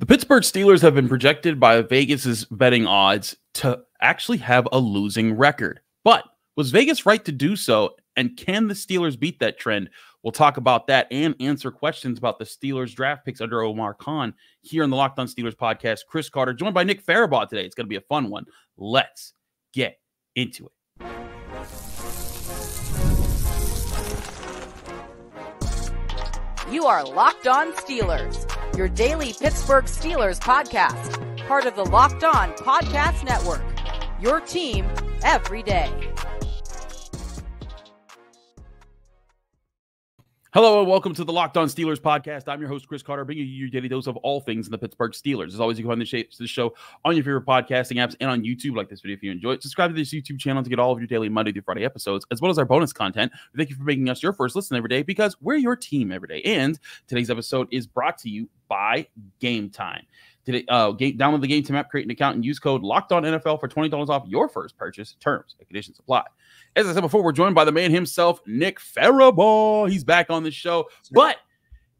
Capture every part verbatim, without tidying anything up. The Pittsburgh Steelers have been projected by Vegas's betting odds to actually have a losing record. But was Vegas right to do so? And can the Steelers beat that trend? We'll talk about that and answer questions about the Steelers draft picks under Omar Khan here on the Locked On Steelers podcast. Chris Carter, joined by Nick Farabaugh today. It's going to be a fun one. Let's get into it. You are Locked On Steelers, your daily Pittsburgh Steelers podcast, part of the Locked On Podcast Network, your team every day. Hello and welcome to the Locked On Steelers podcast. I'm your host, Chris Carter, bringing you your daily dose of all things in the Pittsburgh Steelers. As always, you can find the show on your favorite podcasting apps and on YouTube. Like this video if you enjoy it. Subscribe to this YouTube channel to get all of your daily Monday through Friday episodes, as well as our bonus content. Thank you for making us your first listen every day, because we're your team every day. And today's episode is brought to you by Game Time. Today, uh, game, download the Game Time app, create an account, and use code LOCKEDONNFL for twenty dollars off your first purchase. Terms and conditions apply. As I said before, we're joined by the man himself, Nick Farabaugh. He's back on the show, but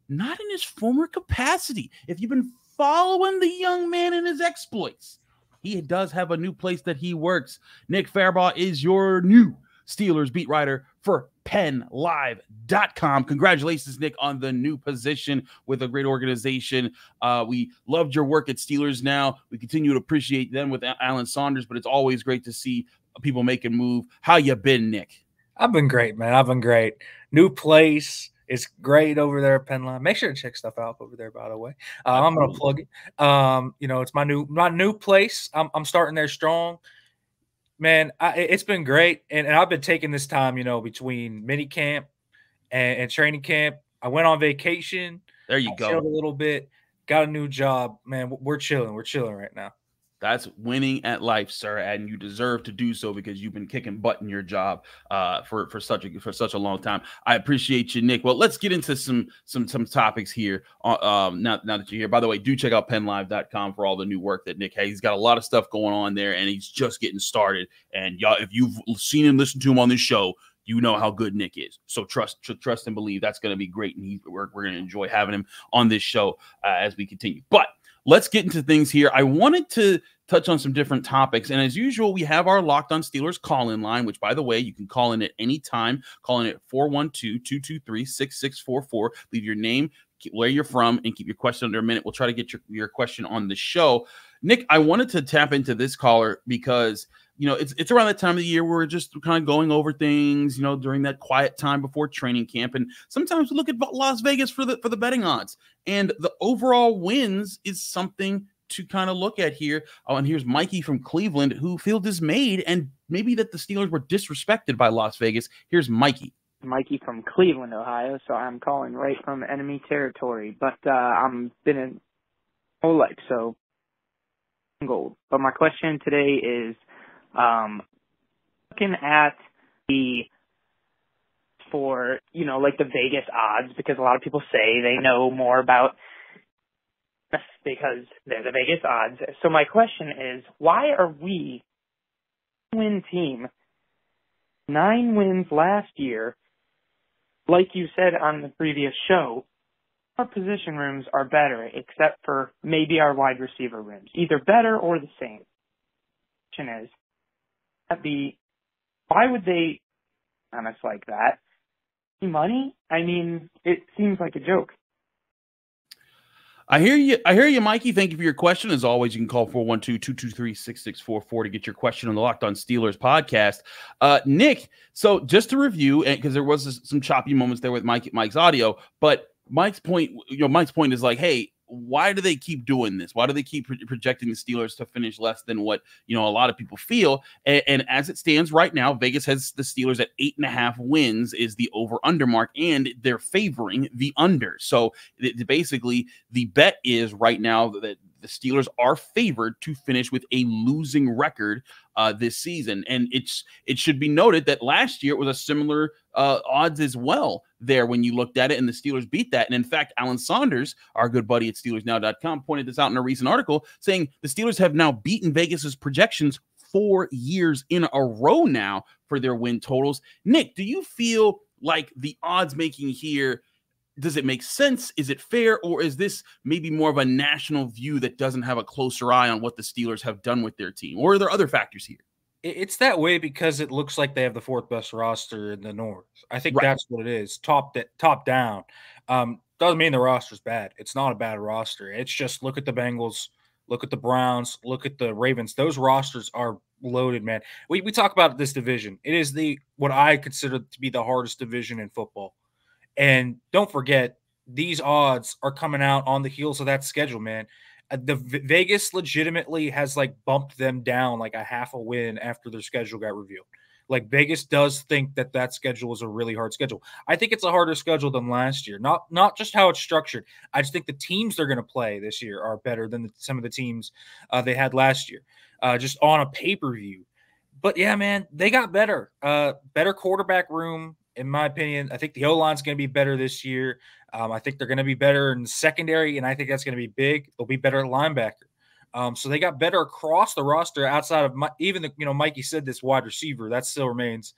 not in his former capacity. If you've been following the young man and his exploits, he does have a new place that he works. Nick Farabaugh is your new Steelers beat writer for Pen Live dot com. Congratulations, Nick, on the new position with a great organization. Uh, we loved your work at Steelers Now. We continue to appreciate them with Alan Saunders, but it's always great to see people make a move. How you been, Nick? I've been great, man. I've been great. New place. It's great over there at PennLive. Make sure to check stuff out over there, by the way. Uh, I'm going to plug it. Um, you know, it's my new my new place. I'm, I'm starting there strong. Man, I, it's been great, and, and I've been taking this time, you know, between mini camp and, and training camp. I went on vacation. There you I go. Chilled a little bit. Got a new job. Man, we're chilling. We're chilling right now. That's winning at life, sir, and you deserve to do so because you've been kicking butt in your job uh, for for such a for such a long time. I appreciate you, Nick. Well, let's get into some some some topics here. Um, now now that you're here, by the way, do check out Pen Live dot com for all the new work that Nick has. He's got a lot of stuff going on there, and he's just getting started. And y'all, if you've seen him, listened to him on this show, you know how good Nick is. So trust tr trust and believe. That's going to be great, and he, we're we're going to enjoy having him on this show uh, as we continue. But let's get into things here. I wanted to touch on some different topics. And as usual, we have our Locked On Steelers call-in line, which, by the way, you can call in at any time. Call in at four one two, two two three, six six four four. Leave your name, where you're from, and keep your question under a minute. We'll try to get your, your question on the show. Nick, I wanted to tap into this caller because, you know, it's it's around that time of the year where we're just kind of going over things, you know, during that quiet time before training camp. And sometimes we look at Las Vegas for the for the betting odds. And the overall wins is something to kind of look at here. Oh, and here's Mikey from Cleveland, who feels dismayed and maybe that the Steelers were disrespected by Las Vegas. Here's Mikey. Mikey from Cleveland, Ohio. So I'm calling right from enemy territory. But uh, I'm been in Oleg, so gold. But my question today is, Um, looking at the, for, you know, like the Vegas odds, because a lot of people say they know more about because they're the Vegas odds. So my question is, why are we a win team, nine wins last year, like you said on the previous show, our position rooms are better, except for maybe our wide receiver rooms, either better or the same. The question is, be why would they on us like that? Money? I mean, it seems like a joke. I hear you. I hear you, Mikey. Thank you for your question. As always, you can call four one two, two two three, six six four four to get your question on the Locked On Steelers podcast. Uh, Nick, so just to review, and because there was some choppy moments there with Mike, Mike's audio, but Mike's point, you know, Mike's point is like, hey, why do they keep doing this? Why do they keep pro projecting the Steelers to finish less than what, you know, a lot of people feel? And, and as it stands right now, Vegas has the Steelers at eight and a half wins is the over-under mark, and they're favoring the under. So th th basically, the bet is right now that the Steelers are favored to finish with a losing record uh, this season. And it's it should be noted that last year it was a similar uh, odds as well there when you looked at it, and the Steelers beat that. And in fact, Alan Saunders, our good buddy at Steelers Now dot com, pointed this out in a recent article saying the Steelers have now beaten Vegas's projections four years in a row now for their win totals. Nick, do you feel like the odds making here does it make sense? Is it fair? Or is this maybe more of a national view that doesn't have a closer eye on what the Steelers have done with their team? Or are there other factors here? It's that way because it looks like they have the fourth best roster in the North. I think right. that's what it is. Top top down. Um, doesn't mean the roster's bad. It's not a bad roster. It's just look at the Bengals, look at the Browns, look at the Ravens. Those rosters are loaded, man. We we talk about this division. It is the what I consider to be the hardest division in football. And don't forget, these odds are coming out on the heels of that schedule, man. The Vegas legitimately has like bumped them down like a half a win after their schedule got revealed. Like Vegas does think that that schedule is a really hard schedule. I think it's a harder schedule than last year. Not not just how it's structured. I just think the teams they're going to play this year are better than the, some of the teams uh, they had last year, uh, just on a pay-per-view. But yeah, man, they got better. Uh, better quarterback room, in my opinion. I think the O-line's going to be better this year. Um, I think they're going to be better in secondary, and I think that's going to be big. They'll be better at linebacker. Um, so they got better across the roster outside of my, even, the, you know, Mikey said this wide receiver. That still remains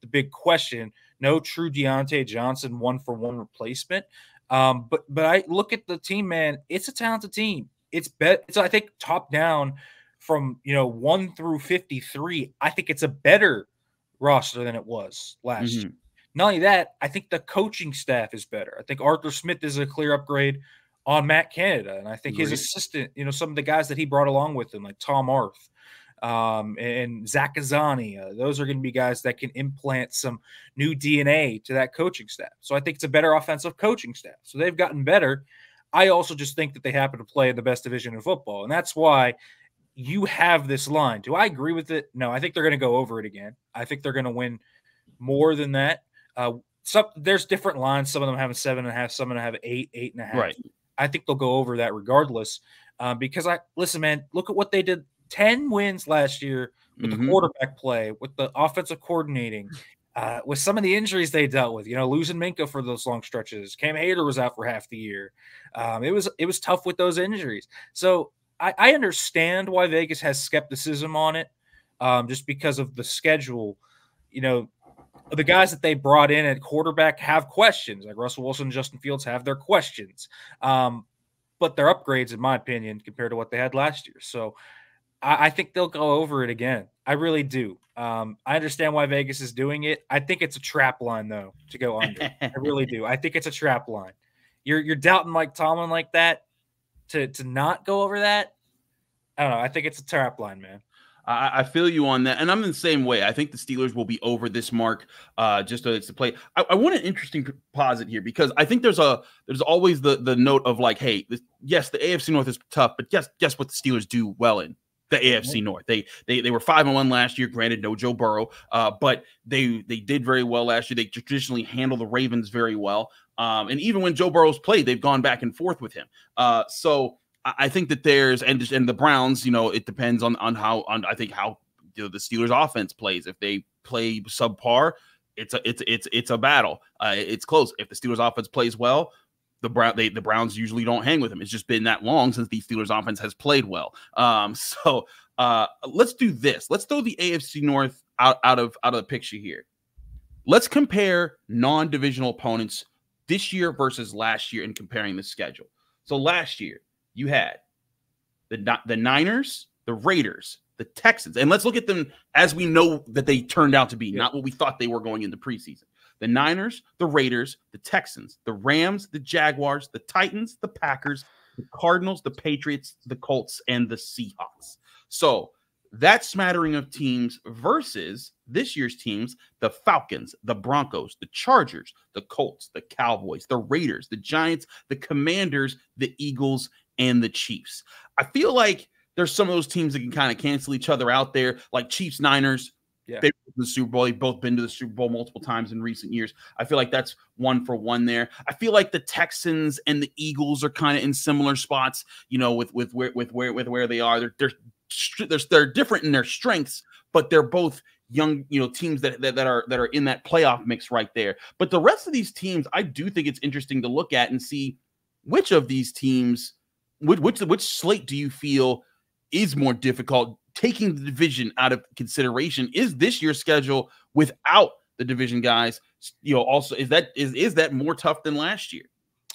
the big question. No true Deontay Johnson one-for-one replacement. Um, but but I look at the team, man. It's a talented team. It's, be- it's I think, top down from, you know, one through fifty-three. I think it's a better roster than it was last mm-hmm. year. Not only that, I think the coaching staff is better. I think Arthur Smith is a clear upgrade on Matt Canada, and I think his Great. assistant, you know, some of the guys that he brought along with him, like Tom Arth um, and Zach Azani, uh, those are going to be guys that can implant some new D N A to that coaching staff. So I think it's a better offensive coaching staff. So they've gotten better. I also just think that they happen to play in the best division in football, and that's why you have this line. Do I agree with it? No, I think they're going to go over it again. I think they're going to win more than that. Uh, some, there's different lines. Some of them have seven and a half. Some of them have eight, eight and a half. Right. I think they'll go over that regardless uh, because I listen, man, look at what they did. ten wins last year with mm-hmm. the quarterback play, with the offensive coordinating, uh, with some of the injuries they dealt with, you know, losing Minka for those long stretches. Cam Heyward was out for half the year. Um, it was, it was tough with those injuries. So I, I understand why Vegas has skepticism on it um, just because of the schedule, you know. The guys that they brought in at quarterback have questions, like Russell Wilson and Justin Fields have their questions, um, but they're upgrades, in my opinion, compared to what they had last year. So I, I think they'll go over it again. I really do. Um, I understand why Vegas is doing it. I think it's a trap line, though, to go under. I really do. I think it's a trap line. You're you're doubting Mike Tomlin like that to to not go over that? I don't know. I think it's a trap line, man. I feel you on that, and I'm in the same way. I think the Steelers will be over this mark uh, just so it's the play. I, I want an interesting posit here because I think there's a there's always the the note of like, hey, this, yes, the A F C North is tough, but guess guess what the Steelers do well in the A F C North. They they they were five and one last year. Granted, no Joe Burrow, uh, but they they did very well last year. They traditionally handle the Ravens very well, um, and even when Joe Burrow's played, they've gone back and forth with him. Uh, so. I think that there's and and the Browns, you know, it depends on on how on I think how you know, the Steelers offense plays. If they play subpar, it's a it's it's it's a battle. Uh, it's close. If the Steelers offense plays well, the Brown they the Browns usually don't hang with them. It's just been that long since the Steelers offense has played well. Um, so uh, let's do this. Let's throw the A F C North out out of out of the picture here. Let's compare non-divisional opponents this year versus last year in comparing the schedule. So last year. You had the the Niners, the Raiders, the Texans, and let's look at them as we know that they turned out to be, yeah. not what we thought they were going into preseason. The Niners, the Raiders, the Texans, the Rams, the Jaguars, the Titans, the Packers, the Cardinals, the Patriots, the Colts, and the Seahawks. So that smattering of teams versus this year's teams, the Falcons, the Broncos, the Chargers, the Colts, the Cowboys, the Raiders, the Giants, the Commanders, the Eagles, and the Chiefs. I feel like there's some of those teams that can kind of cancel each other out there, like Chiefs, Niners. Yeah. They've been to the Super Bowl. They've both been to the Super Bowl multiple times in recent years. I feel like that's one for one there. I feel like the Texans and the Eagles are kind of in similar spots, you know, with with where with where with where they are. They're they're they're, they're different in their strengths, but they're both young, you know, teams that, that that are that are in that playoff mix right there. But the rest of these teams, I do think it's interesting to look at and see which of these teams. Which, which which slate do you feel is more difficult? Taking the division out of consideration, is this year's schedule without the division guys? You know, also is that is is that more tough than last year?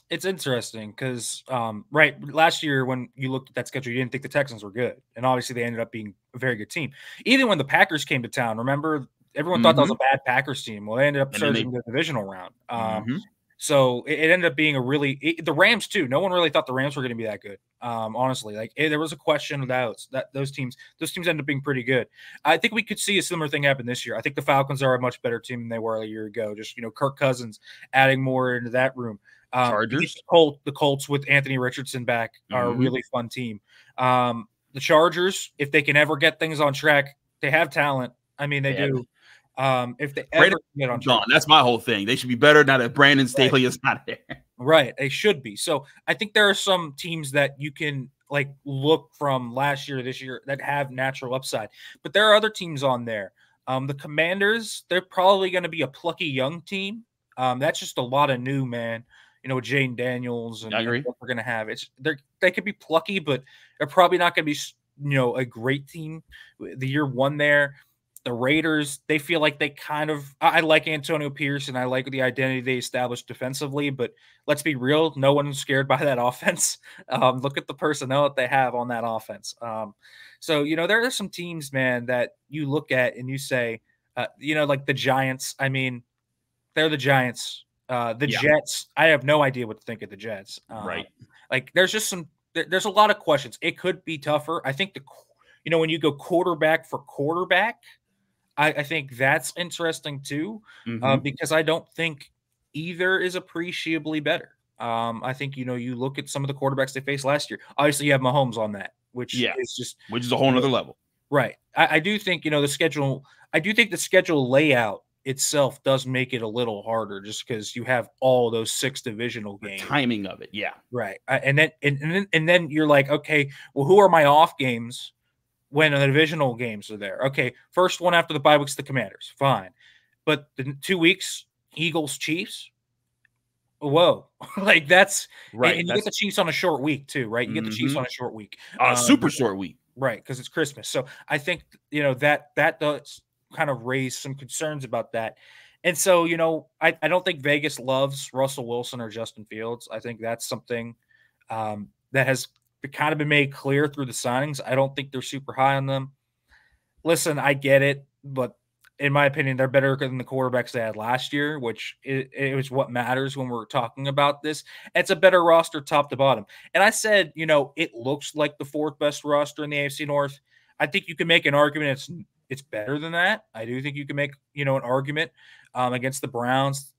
it's interesting because, um, right, last year when you looked at that schedule, you didn't think the Texans were good. And obviously they ended up being a very good team. Even when the Packers came to town, remember, everyone mm-hmm. thought that was a bad Packers team. Well, they ended up surging they- the divisional round. Um, mm-hmm. So it, it ended up being a really it, – the Rams too. No one really thought the Rams were going to be that good, um, honestly. Like it, there was a question of those, that those teams. Those teams ended up being pretty good. I think we could see a similar thing happen this year. I think the Falcons are a much better team than they were a year ago. Just, you know, Kirk Cousins adding more into that room. Um, Chargers. The, Colt, the Colts with Anthony Richardson back are mm-hmm. a really fun team. Um, the Chargers, if they can ever get things on track, they have talent. I mean, they yeah. do. Um, if they ever get on track, that's my whole thing. They should be better now that Brandon Staley right. is not there. Right, they should be. So I think there are some teams that you can like look from last year to this year that have natural upside, but there are other teams on there. Um, the Commanders, they're probably going to be a plucky young team. Um, that's just a lot of new man. You know, Jane Daniels and I agree. What we're going to have. It's they they could be plucky, but they're probably not going to be you know a great team. The year one there. The Raiders, they feel like they kind of – I like Antonio Pierce, and I like the identity they established defensively, but let's be real, no one's scared by that offense. Um, look at the personnel that they have on that offense. Um, so, you know, there are some teams, man, that you look at and you say, uh, you know, like the Giants. I mean, they're the Giants. Uh, the yeah. Jets, I have no idea what to think of the Jets. Um, right. Like there's just some – there's a lot of questions. It could be tougher. I think, the, you know, when you go quarterback for quarterback – I, I think that's interesting too, mm-hmm. uh, because I don't think either is appreciably better. Um, I think, you know, you look at some of the quarterbacks they faced last year. Obviously, you have Mahomes on that, which yeah. is just – which is a whole other level. Right. I, I do think, you know, the schedule – I do think the schedule layout itself does make it a little harder just because you have all those six divisional games. The timing of it, yeah. Right. I, and, then, and, and, then, and then you're like, okay, well, who are my off games? When the divisional games are there. Okay, first one after the bye week's the Commanders. Fine. But the two weeks, Eagles, Chiefs. Whoa. like that's right. And you that's... get the Chiefs on a short week too, right? You mm-hmm. get the Chiefs on a short week. A uh, um, super short week. Right, because it's Christmas. So I think, you know, that that does kind of raise some concerns about that. And so, you know, I, I don't think Vegas loves Russell Wilson or Justin Fields. I think that's something um, that has – it kind of been made clear through the signings. I don't think they're super high on them. Listen, I get it, but in my opinion, they're better than the quarterbacks they had last year, which is, it was what matters when we're talking about this. It's a better roster top to bottom. And I said, you know, it looks like the fourth best roster in the A F C North. I think you can make an argument. It's it's better than that. I do think you can make, you know, an argument um, against the Browns.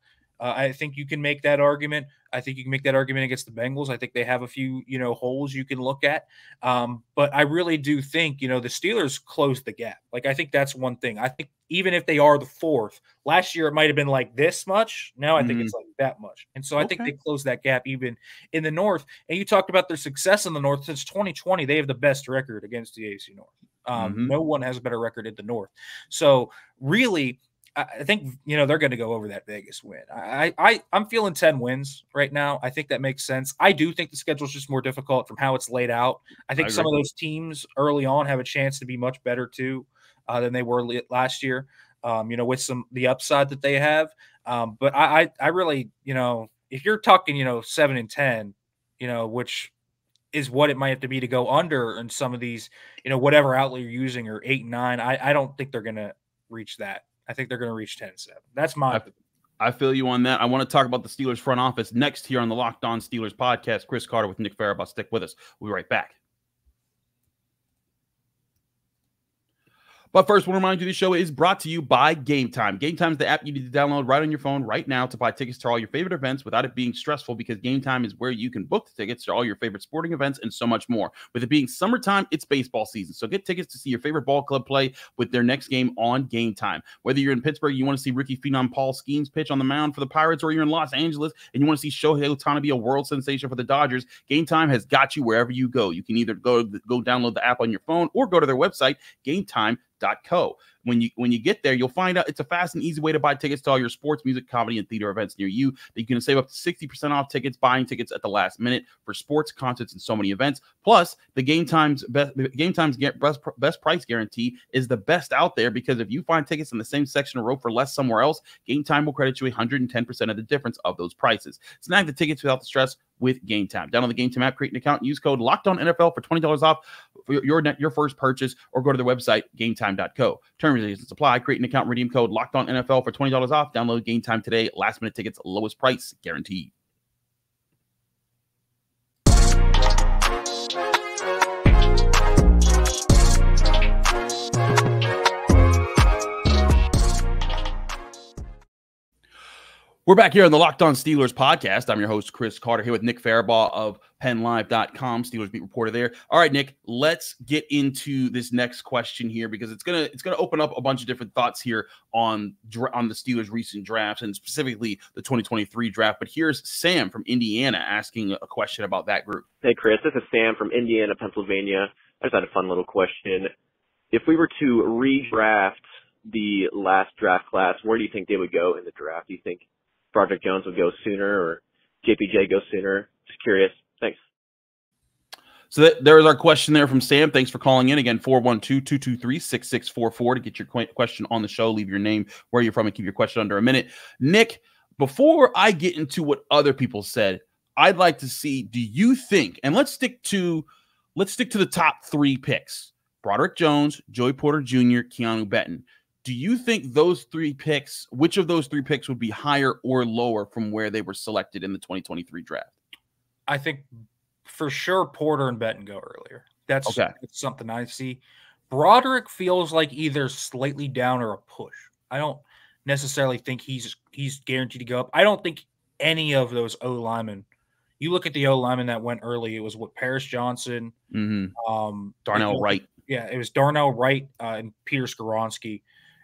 Uh, I think you can make that argument. I think you can make that argument against the Bengals. I think they have a few, you know, holes you can look at. Um, but I really do think, you know, the Steelers closed the gap. Like, I think that's one thing. I think even if they are the fourth, last year it might have been like this much. Now I think mm. it's like that much. And so I okay. think they closed that gap even in the North. And you talked about their success in the North. Since twenty twenty, they have the best record against the A F C North. Um, mm-hmm. No one has a better record in the North. So really – I think, you know, they're going to go over that Vegas win. I, I, I'm feeling ten wins right now. I think that makes sense. I do think the schedule is just more difficult from how it's laid out. I think I some of those teams early on have a chance to be much better, too, uh, than they were last year, um, you know, with some the upside that they have. Um, but I, I, I really, you know, if you're talking, you know, seven and ten, you know, which is what it might have to be to go under in some of these, you know, whatever outlet you're using or eight and nine, I, I don't think they're going to reach that. I think they're going to reach ten seven. That's my opinion. I feel you on that. I want to talk about the Steelers front office next here on the Locked On Steelers podcast. Chris Carter with Nick Farabaugh. Stick with us. We'll be right back. But first, I want to remind you, this show is brought to you by Game Time. Game Time is the app you need to download right on your phone right now to buy tickets to all your favorite events without it being stressful, because Game Time is where you can book the tickets to all your favorite sporting events and so much more. With it being summertime, it's baseball season. So get tickets to see your favorite ball club play with their next game on Game Time. Whether you're in Pittsburgh, you want to see rookie phenom Paul Skeens pitch on the mound for the Pirates, or you're in Los Angeles and you want to see Shohei Ohtani be a world sensation for the Dodgers, Game Time has got you wherever you go. You can either go, go download the app on your phone or go to their website, Game Time dot com. Tickets dot co. When you when you get there, you'll find out it's a fast and easy way to buy tickets to all your sports, music, comedy, and theater events near you. You can save up to sixty percent off tickets, buying tickets at the last minute for sports, concerts, and so many events. Plus, the Game Time's best Game Time's best, best price guarantee is the best out there, because if you find tickets in the same section or row for less somewhere else, Game Time will credit you one hundred ten percent of the difference of those prices. Snag the tickets without the stress with Game Time. Download the Game Time app, create an account, and use code LOCKEDONNFL for twenty dollars off for your net, your first purchase, or go to their website, game time dot co. Terms and conditions apply. Create an account, redeem code LOCKEDONNFL for twenty dollars off. Download Game Time today. Last minute tickets, lowest price guaranteed. We're back here on the Locked On Steelers podcast. I'm your host, Chris Carter, here with Nick Farabaugh of PennLive dot com, Steelers beat reporter there. All right, Nick, let's get into this next question here, because it's gonna it's gonna open up a bunch of different thoughts here on on the Steelers' recent drafts, and specifically the twenty twenty-three draft. But here's Sam from Indiana asking a question about that group. Hey, Chris, this is Sam from Indiana, Pennsylvania. I just had a fun little question. If we were to redraft the last draft class, where do you think they would go in the draft? Do you think Broderick Jones would go sooner, or J P J go sooner? Just curious. Thanks. So that, there is our question there from Sam. Thanks for calling in again. four one two, two two three, six six four four to get your question on the show. Leave your name, where you're from, and keep your question under a minute. Nick, before I get into what other people said, I'd like to see, do you think, and let's stick to, let's stick to the top three picks, Broderick Jones, Joey Porter Junior, Keanu Benton. Do you think those three picks, which of those three picks would be higher or lower from where they were selected in the twenty twenty-three draft? I think for sure Porter and Benton go earlier. That's, okay. That's something I see. Broderick feels like either slightly down or a push. I don't necessarily think he's he's guaranteed to go up. I don't think any of those O linemen. You look at the O linemen that went early. It was what Paris Johnson, mm-hmm. um, Darnell Wright. Yeah, it was Darnell Wright uh, and Peter Skoronski.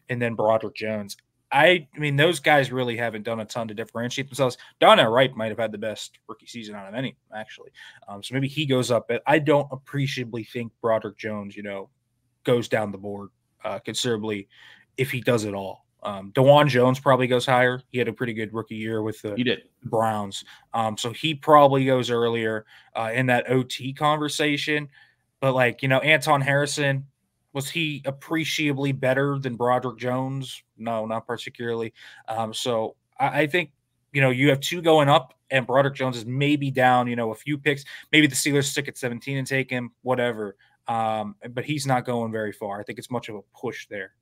And then Broderick Jones. I, I mean, those guys really haven't done a ton to differentiate themselves. Donna Wright might have had the best rookie season out of any, actually. Um, so maybe he goes up. But I don't appreciably think Broderick Jones, you know, goes down the board uh, considerably if he does it all. Um, Dawand Jones probably goes higher. He had a pretty good rookie year with the he did. Browns. Um, so he probably goes earlier uh, in that O T conversation. But, like, you know, Anton Harrison – was he appreciably better than Broderick Jones? No, not particularly. Um, so I, I think, you know, you have two going up and Broderick Jones is maybe down, you know, a few picks. Maybe the Steelers stick at seventeen and take him, whatever. Um, but he's not going very far. I think it's much of a push there.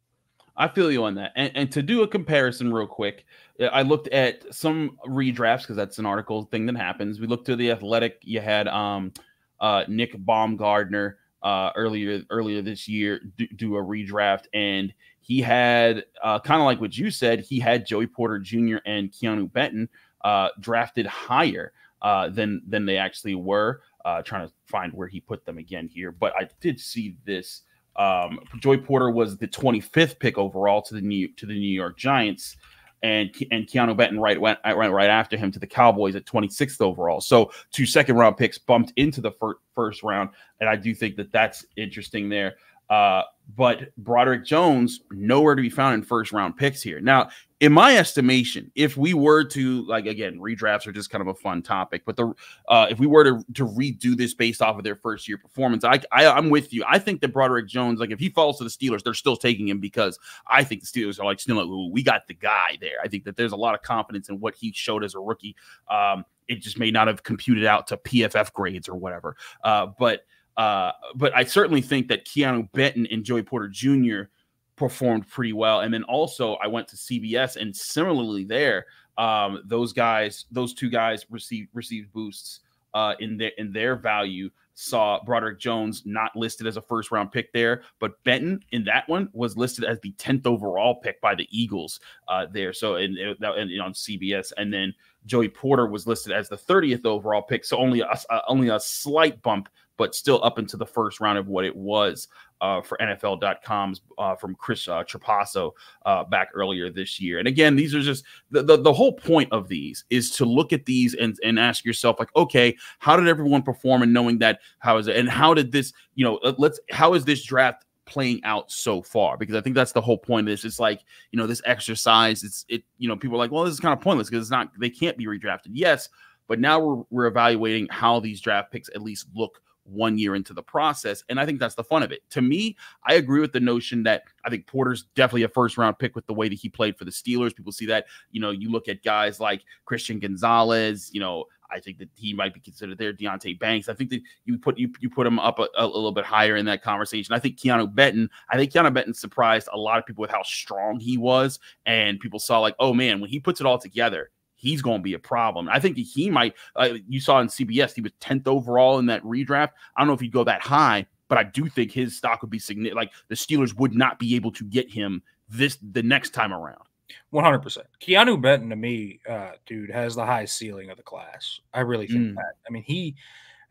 I feel you on that. And, and to do a comparison real quick, I looked at some redrafts because that's an article thing that happens. We looked to The Athletic. You had um, uh, Nick Baumgardner uh earlier earlier this year do, do a redraft, and he had uh kind of like what you said, he had Joey Porter Junior and Keanu Benton uh drafted higher uh than than they actually were. Uh trying to find where he put them again here, but I did see this. um Joey Porter was the twenty-fifth pick overall to the new to the New York Giants, and and Keanu Benton right went right, right after him to the Cowboys at twenty-sixth overall. So two second round picks bumped into the fir first round, and I do think that that's interesting there. Uh, but Broderick Jones nowhere to be found in first round picks here. Now, in my estimation, if we were to, like, again, redrafts are just kind of a fun topic, but the uh, if we were to to redo this based off of their first year performance, I, I I'm with you. I think that Broderick Jones, like, if he falls to the Steelers, they're still taking him, because I think the Steelers are like, still, ooh, we got the guy there. I think that there's a lot of confidence in what he showed as a rookie. Um, it just may not have computed out to P F F grades or whatever, uh, but. Uh, but I certainly think that Keanu Benton and Joey Porter Junior performed pretty well. And then also I went to C B S, and similarly there, um, those guys, those two guys received received boosts uh, in their in their value. Saw Broderick Jones not listed as a first round pick there, but Benton in that one was listed as the tenth overall pick by the Eagles uh, there. So and, and, and on C B S, and then Joey Porter was listed as the thirtieth overall pick. So only a, uh, only a slight bump, but still up into the first round of what it was uh, for N F L dot com's uh, from Chris uh, Trapasso uh, back earlier this year. And again, these are just the, the, the whole point of these is to look at these and, and ask yourself, like, okay, how did everyone perform? And knowing that, how is it? And how did this, you know, let's, how is this draft playing out so far, because I think that's the whole point of this. It's like, you know, this exercise, it's, it, you know, people are like, well, this is kind of pointless because it's not, they can't be redrafted. Yes, but now we're, we're evaluating how these draft picks at least look one year into the process. And I think that's the fun of it. To me, I agree with the notion that I think Porter's definitely a first round pick with the way that he played for the Steelers. People see that, you know, you look at guys like Christian Gonzalez, you know, I think that he might be considered there. Deontay Banks. I think that you put you you put him up a, a little bit higher in that conversation. I think Keanu Benton. I think Keanu Benton surprised a lot of people with how strong he was, and people saw like, oh man, when he puts it all together, he's going to be a problem. I think that he might. Uh, you saw in C B S, he was tenth overall in that redraft. I don't know if he'd go that high, but I do think his stock would be significant. Like the Steelers would not be able to get him this the next time around. one hundred percent. Keanu Benton, to me, uh, dude, has the high ceiling of the class. I really think mm. that. I mean, he,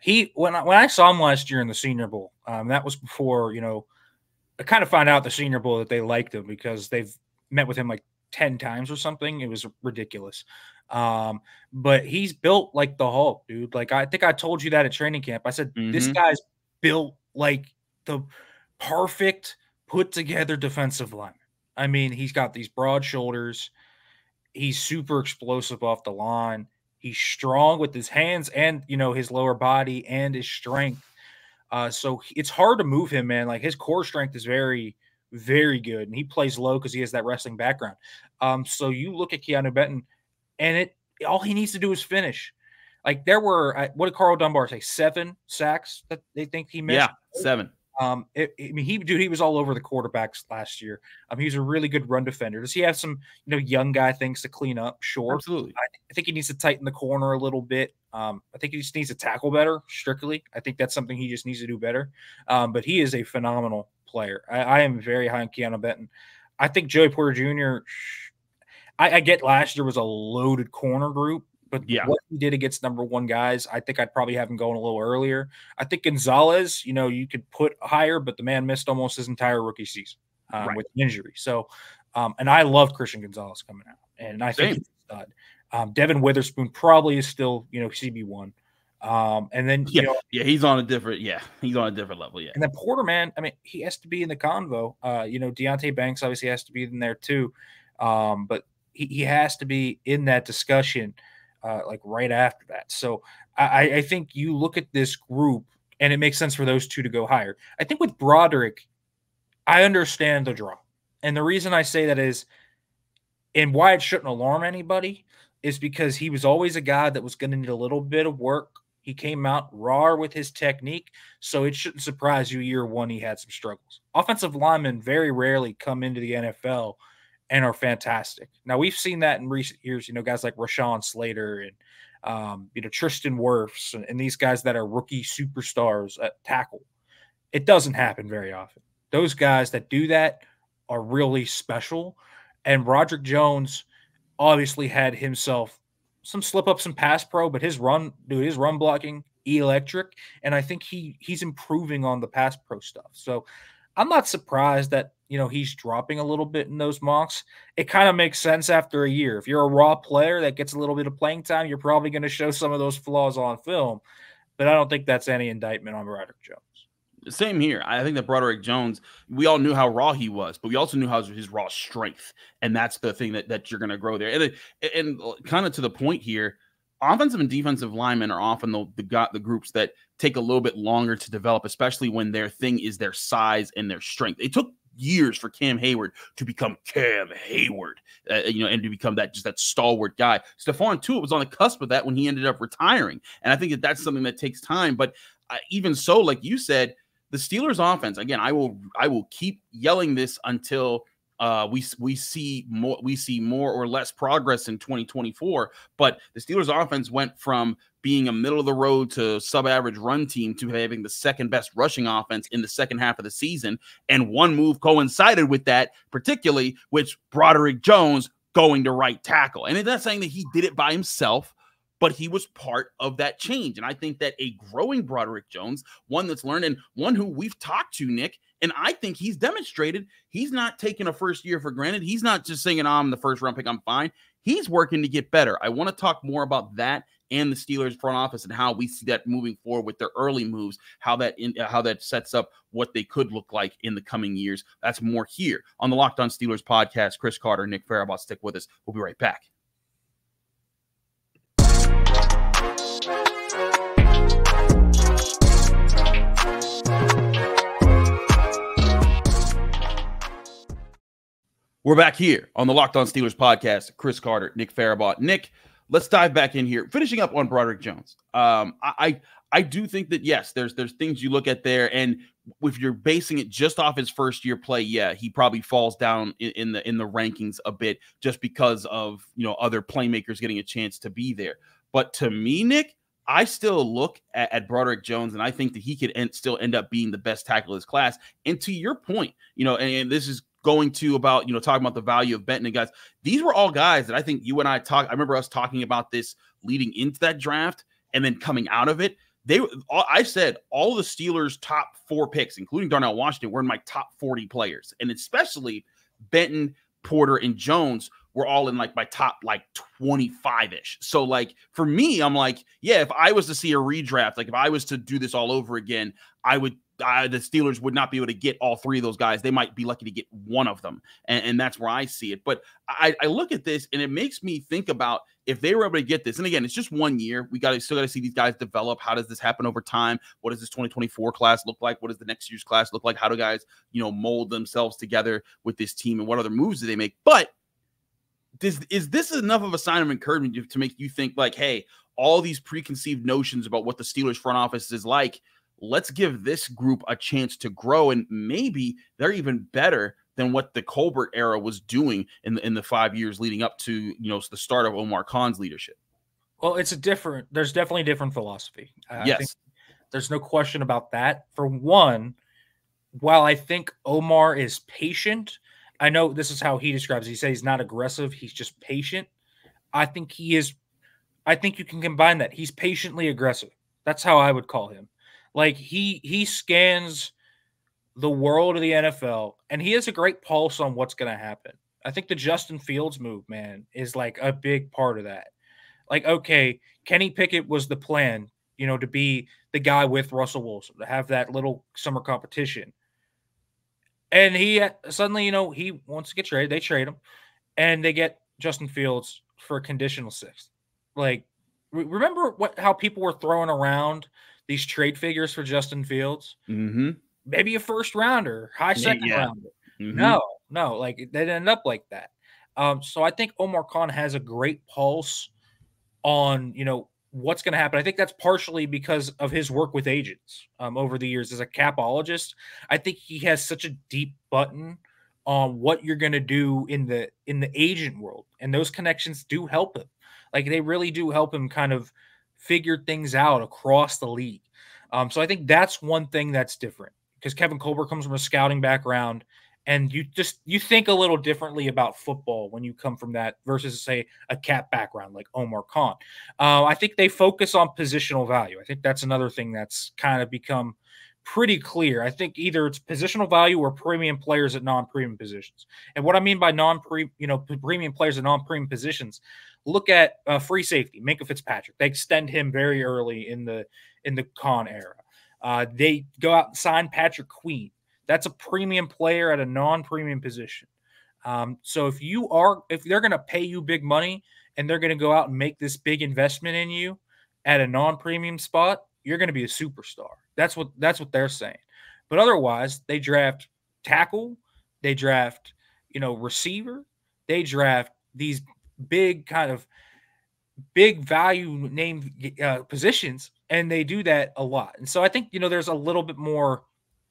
he, when I, when I saw him last year in the Senior Bowl, um, that was before, you know, I kind of found out the Senior Bowl that they liked him because they've met with him like ten times or something. It was ridiculous. Um, but he's built like the Hulk, dude. Like, I think I told you that at training camp. I said, mm-hmm. this guy's built like the perfect put together defensive lineman. I mean, he's got these broad shoulders. He's super explosive off the line. He's strong with his hands and, you know, his lower body and his strength. Uh, so it's hard to move him, man. Like his core strength is very, very good. And he plays low because he has that wrestling background. Um, so you look at Keanu Benton and it, all he needs to do is finish. Like there were, what did Carl Dunbar say? Seven sacks that they think he missed? Yeah, seven. Um, it, it, I mean, he, dude, he was all over the quarterbacks last year. Um, he's a really good run defender. Does he have some, you know, young guy things to clean up? Sure. Absolutely. I, th I think he needs to tighten the corner a little bit. Um, I think he just needs to tackle better strictly. I think that's something he just needs to do better. Um, but he is a phenomenal player. I, I am very high on Keanu Benton. I think Joey Porter Junior, I, I get last year was a loaded corner group. But yeah. what he did against number one guys, I think I'd probably have him going a little earlier. I think Gonzalez, you know, you could put higher, but the man missed almost his entire rookie season um, right. with injury. So, um, and I love Christian Gonzalez coming out, and I Same. think he's a stud. Um, Devin Witherspoon probably is still, you know, C B one. Um, and then yeah, you know, yeah, he's on a different, yeah, he's on a different level, yeah. And then Porter, man, I mean, he has to be in the convo. Uh, you know, Deontay Banks obviously has to be in there too, um, but he, he has to be in that discussion. Uh, like right after that. So I, I think you look at this group and it makes sense for those two to go higher. I think with Broderick, I understand the draw. And the reason I say that is, and why it shouldn't alarm anybody, is because he was always a guy that was going to need a little bit of work. He came out raw with his technique. So it shouldn't surprise you year one, he had some struggles. Offensive linemen very rarely come into the N F L and are fantastic. Now we've seen that in recent years, you know, guys like Rashawn Slater and, um, you know, Tristan Wirfs and, and these guys that are rookie superstars at tackle. It doesn't happen very often. Those guys that do that are really special. And Broderick Jones obviously had himself some slip ups in pass pro, but his run, dude, his run blocking electric. And I think he, he's improving on the pass pro stuff. So I'm not surprised that, you know, he's dropping a little bit in those mocks. It kind of makes sense after a year. If you're a raw player that gets a little bit of playing time, you're probably going to show some of those flaws on film. But I don't think that's any indictment on Broderick Jones. Same here. I think that Broderick Jones, we all knew how raw he was, but we also knew how his raw strength. And that's the thing that, that you're going to grow there. And, and kind of to the point here, offensive and defensive linemen are often the, the, got the groups that take a little bit longer to develop, especially when their thing is their size and their strength. It took years for Cam Heyward to become Cam Heyward, uh, you know, and to become that just that stalwart guy. Stephon Tuitt was on the cusp of that when he ended up retiring, and I think that that's something that takes time. But uh, even so, like you said, the Steelers' offense again. I will, I will keep yelling this until uh, we we see more, we see more or less progress in twenty twenty-four. But the Steelers' offense went from being a middle of the road to sub-average run team to having the second best rushing offense in the second half of the season. And one move coincided with that, particularly with Broderick Jones going to right tackle. And it's not saying that he did it by himself, but he was part of that change. And I think that a growing Broderick Jones, one that's learned and one who we've talked to, Nick, and I think he's demonstrated he's not taking a first year for granted. He's not just saying, oh, I'm the first round pick, I'm fine. He's working to get better. I want to talk more about that and the Steelers front office and how we see that moving forward with their early moves, how that in, how that sets up what they could look like in the coming years. That's more here on the Locked On Steelers podcast. Chris Carter, Nick Farabaugh, stick with us. We'll be right back. We're back here on the Locked On Steelers podcast. Chris Carter, Nick Farabaugh. Nick, let's dive back in here. Finishing up on Broderick Jones. Um, I, I I do think that, yes, there's there's things you look at there. And if you're basing it just off his first year play, yeah, he probably falls down in, in the in the rankings a bit just because of, you know, other playmakers getting a chance to be there. But to me, Nick, I still look at, at Broderick Jones, and I think that he could end, still end up being the best tackle in his class. And to your point, you know, and, and this is going to about, you know, talking about the value of Benton and guys. These were all guys that I think you and I talked. I remember us talking about this leading into that draft and then coming out of it. They, all, I said all the Steelers' top four picks, including Darnell Washington, were in my top forty players. And especially Benton, Porter, and Jones were all in like my top like twenty-five-ish. So like for me, I'm like, yeah, if I was to see a redraft, like if I was to do this all over again, I would Uh, the Steelers would not be able to get all three of those guys. They might be lucky to get one of them. And, and that's where I see it. But I, I look at this and it makes me think about if they were able to get this. And again, it's just one year. We got to still got to see these guys develop. How does this happen over time? What does this twenty twenty-four class look like? What does the next year's class look like? How do guys, you know, mold themselves together with this team and what other moves do they make? But this, is this enough of a sign of encouragement to, to make you think like, hey, all these preconceived notions about what the Steelers front office is like, let's give this group a chance to grow, and maybe they're even better than what the Colbert era was doing in the, in the five years leading up to, you know, the start of Omar Khan's leadership? Well, it's a different, there's definitely a different philosophy. I yes. think there's no question about that. For one, while I think Omar is patient, I know this is how he describes it. He says he's not aggressive. He's just patient. I think he is. I think you can combine that. He's patiently aggressive. That's how I would call him. Like he he scans the world of the N F L, and he has a great pulse on what's going to happen. I think the Justin Fields move, man, is like a big part of that. Like, okay, Kenny Pickett was the plan, you know, to be the guy with Russell Wilson, to have that little summer competition. And he suddenly, you know, he wants to get traded. They trade him, and they get Justin Fields for a conditional sixth. Like, remember what how people were throwing around these trade figures for Justin Fields, mm-hmm. maybe a first rounder, high second yeah. rounder. Mm-hmm. No, no, like they didn't end up like that. Um, so I think Omar Khan has a great pulse on, you know, what's going to happen. I think that's partially because of his work with agents um, over the years as a capologist. I think he has such a deep button on what you're going to do in the in the agent world, and those connections do help him. Like they really do help him kind of figured things out across the league. Um, so I think that's one thing that's different, because Kevin Colbert comes from a scouting background, and you just, you think a little differently about football when you come from that versus, say, a cap background like Omar Khan. Uh, I think they focus on positional value. I think that's another thing that's kind of become pretty clear. I think either it's positional value or premium players at non-premium positions. And what I mean by non-premium, you know, premium players at non-premium positions, look at uh, free safety, Minkah Fitzpatrick. They extend him very early in the in the Khan era. Uh, they go out and sign Patrick Queen. That's a premium player at a non-premium position. Um, so if you are, if they're going to pay you big money and they're going to go out and make this big investment in you at a non-premium spot, you're going to be a superstar. That's what that's what they're saying. But otherwise, they draft tackle, they draft, you know, receiver, they draft these big kind of big value name uh, positions, and they do that a lot. And so I think, you know, there's a little bit more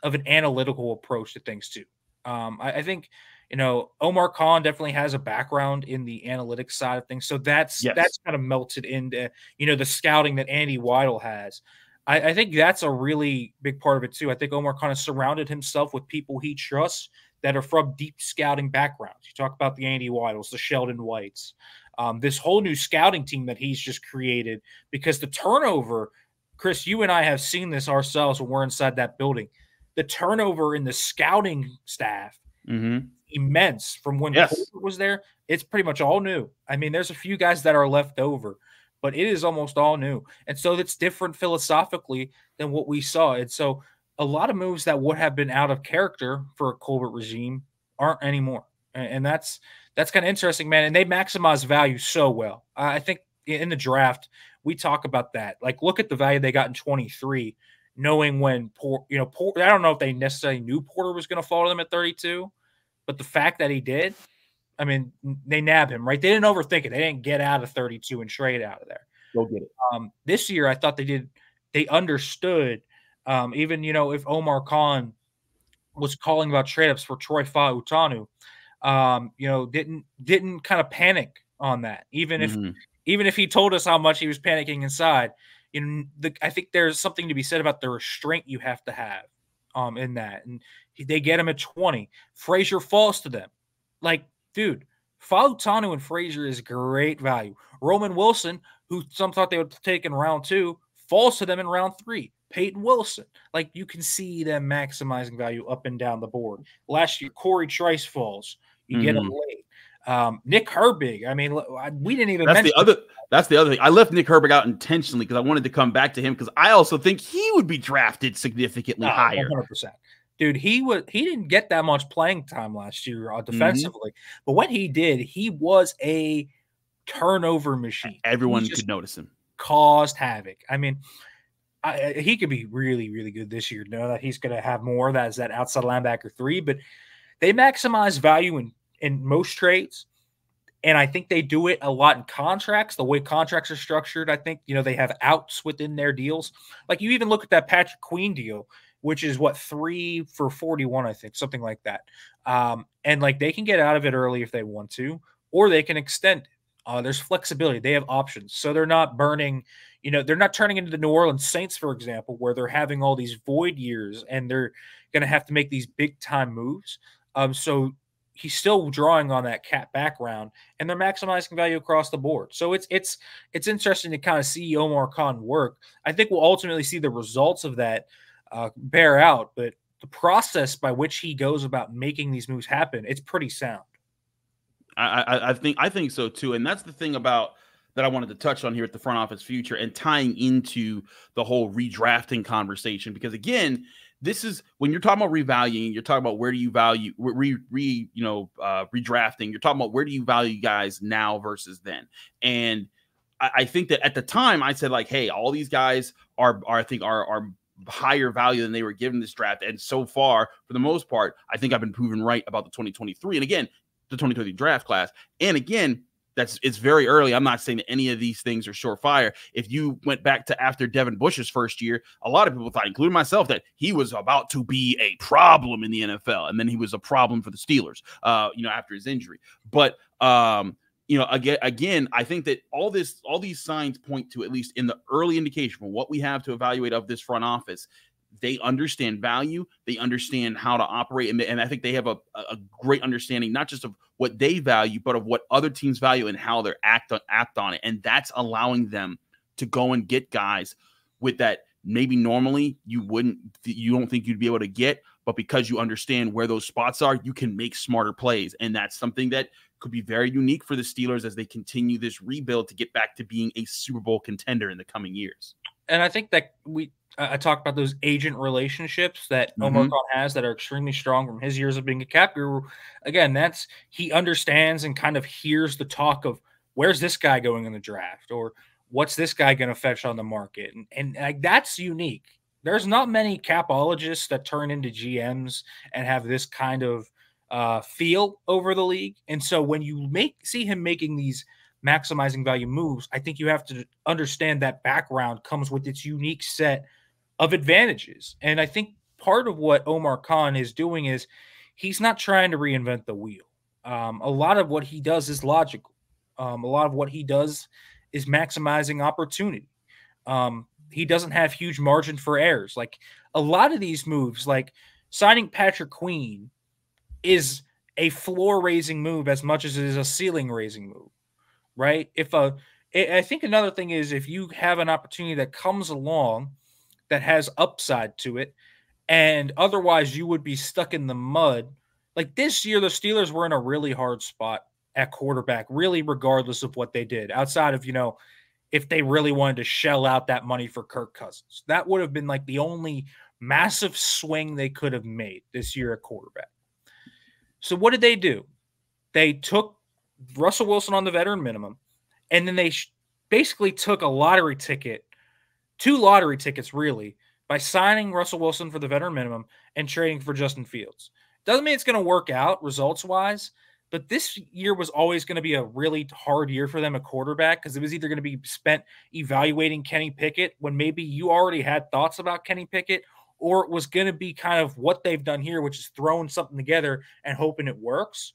of an analytical approach to things too. Um, I, I think, you know, Omar Khan definitely has a background in the analytics side of things. So that's yes. that's kind of melted into, you know, the scouting that Andy Weidel has. I think that's a really big part of it too. I think Omar Khan has surrounded himself with people he trusts that are from deep scouting backgrounds. You talk about the Andy Weidels, the Sheldon Whites, um, this whole new scouting team that he's just created, because the turnover, Chris, you and I have seen this ourselves when we're inside that building. The turnover in the scouting staff, mm-hmm. immense from when yes. Colbert was there. It's pretty much all new. I mean, there's a few guys that are left over. but it is almost all new. And so that's different philosophically than what we saw. And so a lot of moves that would have been out of character for a Colbert regime aren't anymore. And that's that's kind of interesting, man. And they maximize value so well. I think in the draft, we talk about that. Like, look at the value they got in twenty-three, knowing when Porter, you know, Porter, I don't know if they necessarily knew Porter was going to fall to them at thirty-two, but the fact that he did, I mean, they nab him, right? They didn't overthink it. They didn't get out of thirty-two and trade out of there. Go get it. Um, this year, I thought they did. They understood. Um, even, you know, if Omar Khan was calling about trade-ups for Troy Fautanu, um, you know, didn't didn't kind of panic on that. Even if mm-hmm. even if he told us how much he was panicking inside, you know, the, I think there's something to be said about the restraint you have to have um, in that. And he, they get him at twenty. Frazier falls to them. Like, dude, Fautanu and Frazier is great value. Roman Wilson, who some thought they would take in round two, falls to them in round three. Peyton Wilson, like, you can see them maximizing value up and down the board. Last year, Corey Trice falls. You mm-hmm. get him late. Um, Nick Herbig. I mean, we didn't even that's mention the other. That's the other thing. I left Nick Herbig out intentionally because I wanted to come back to him because I also think he would be drafted significantly oh, higher. one hundred percent. Dude, he was he didn't get that much playing time last year defensively, mm-hmm. but when he did, he was a turnover machine. Everyone could notice him. Caused havoc. I mean. I, he could be really, really good this year. Know that he's going to have more of that as that outside linebacker three, but they maximize value in, in most trades. And I think they do it a lot in contracts, the way contracts are structured. I think, you know, they have outs within their deals. Like, you even look at that Patrick Queen deal, which is what, three for forty-one, I think, something like that. Um, and like, they can get out of it early if they want to, or they can extend it. Uh, there's flexibility. They have options. So they're not burning, you know, they're not turning into the New Orleans Saints, for example, where they're having all these void years and they're going to have to make these big time moves. Um, so he's still drawing on that cap background and they're maximizing value across the board. So it's, it's, it's interesting to kind of see Omar Khan work. I think we'll ultimately see the results of that uh, bear out, but the process by which he goes about making these moves happen, it's pretty sound. I, I, I think I think so too, and that's the thing about that I wanted to touch on here at the front office future and tying into the whole redrafting conversation. Because again, this is when you're talking about revaluing, you're talking about where do you value re re you know uh, redrafting. You're talking about where do you value guys now versus then. And I, I think that at the time I said, like, hey, all these guys are are I think are are. higher value than they were given this draft. And so far, for the most part, I think I've been proven right about the twenty twenty-three. And again, the twenty twenty draft class. And again, that's it's very early. I'm not saying that any of these things are surefire. If you went back to after Devin Bush's first year, a lot of people thought, including myself, that he was about to be a problem in the N F L. And then he was a problem for the Steelers, uh, you know, after his injury. But, um, you know, again, again, I think that all this, all these signs point to, at least in the early indication from what we have to evaluate of this front office, they understand value. They understand how to operate. And, they, and I think they have a, a great understanding, not just of what they value, but of what other teams value and how they're act on, act on it. And that's allowing them to go and get guys with that. Maybe normally you wouldn't, you don't think you'd be able to get, but because you understand where those spots are, you can make smarter plays. And that's something that could be very unique for the Steelers as they continue this rebuild to get back to being a Super Bowl contender in the coming years. And I think that we, I talked about those agent relationships that Omar Khan mm-hmm. has that are extremely strong from his years of being a cap guru. Again, that's he understands and kind of hears the talk of where's this guy going in the draft or what's this guy going to fetch on the market. And, and like, that's unique. There's not many capologists that turn into G Ms and have this kind of uh, feel over the league. And so when you make see him making these maximizing value moves, I think you have to understand that background comes with its unique set of advantages. And I think part of what Omar Khan is doing is he's not trying to reinvent the wheel. Um, a lot of what he does is logical. Um, a lot of what he does is maximizing opportunity. Um, he doesn't have huge margin for errors. Like a lot of these moves, like signing Patrick Queen is a floor raising move as much as it is a ceiling raising move, right? If a, I think another thing is if you have an opportunity that comes along that has upside to it, and otherwise you would be stuck in the mud. Like this year, the Steelers were in a really hard spot at quarterback, really regardless of what they did outside of, you know, if they really wanted to shell out that money for Kirk Cousins. That would have been like the only massive swing they could have made this year at quarterback. So what did they do? They took Russell Wilson on the veteran minimum, and then they sh- basically took a lottery ticket, two lottery tickets really, by signing Russell Wilson for the veteran minimum and trading for Justin Fields. Doesn't mean it's going to work out results-wise, but this year was always going to be a really hard year for them at quarterback because it was either going to be spent evaluating Kenny Pickett when maybe you already had thoughts about Kenny Pickett, or it was going to be kind of what they've done here, which is throwing something together and hoping it works.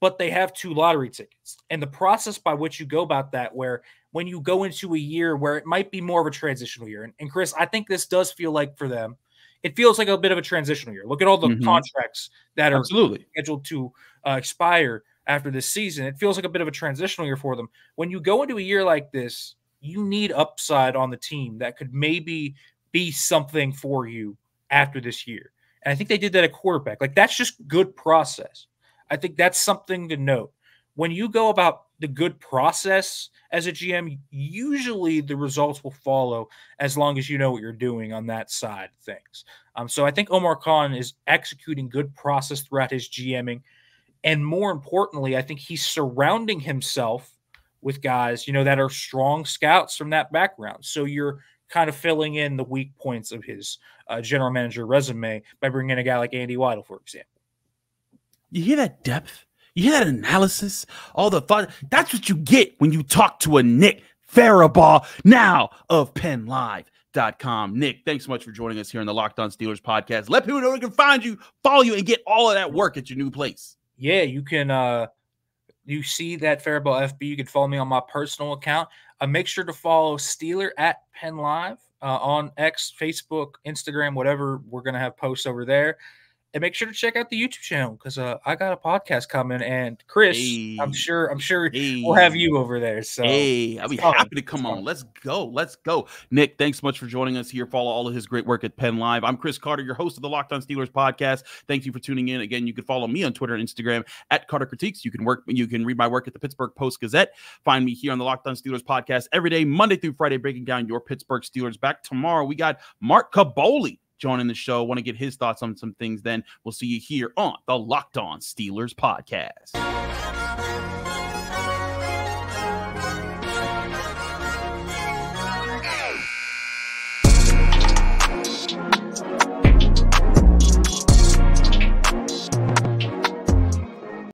But they have two lottery tickets. And the process by which you go about that, where when you go into a year where it might be more of a transitional year, and, and Chris, I think this does feel like for them, it feels like a bit of a transitional year. Look at all the mm-hmm. contracts that are Absolutely. scheduled to uh, expire after this season. It feels like a bit of a transitional year for them. When you go into a year like this, you need upside on the team that could maybe be something for you after this year. And I think they did that at quarterback. Like, that's just good process. I think that's something to note. When you go about the good process as a G M, usually the results will follow as long as you know what you're doing on that side of things. Um, so I think Omar Khan is executing good process throughout his GMing. And more importantly, I think he's surrounding himself with guys, you know, that are strong scouts from that background. So you're kind of filling in the weak points of his uh, general manager resume by bringing in a guy like Andy Weidel, for example. You hear that depth? You hear that analysis? All the fun. That's what you get when you talk to a Nick Farabaugh, now of PennLive dot com. Nick, thanks so much for joining us here on the Locked On Steelers podcast. Let people know they can find you, follow you, and get all of that work at your new place. Yeah, you can. Uh, you see that Farabaugh F B. You can follow me on my personal account. Uh, make sure to follow Steeler at PennLive uh, on X, Facebook, Instagram, whatever. We're going to have posts over there. And make sure to check out the YouTube channel because uh, I got a podcast coming, and Chris, hey, I'm sure, I'm sure hey, we'll have you over there. So hey, I'll be fun. happy to come it's on. Fun. Let's go, let's go. Nick, thanks so much for joining us here. Follow all of his great work at PennLive. I'm Chris Carter, your host of the Locked On Steelers podcast. Thank you for tuning in. Again, you can follow me on Twitter and Instagram at Carter Critiques. You can work, you can read my work at the Pittsburgh Post Gazette. Find me here on the Locked On Steelers podcast every day, Monday through Friday, breaking down your Pittsburgh Steelers. Back tomorrow, we got Mark Caboli joining the show. Want to get his thoughts on some things then. We'll see you here on the Locked On Steelers podcast.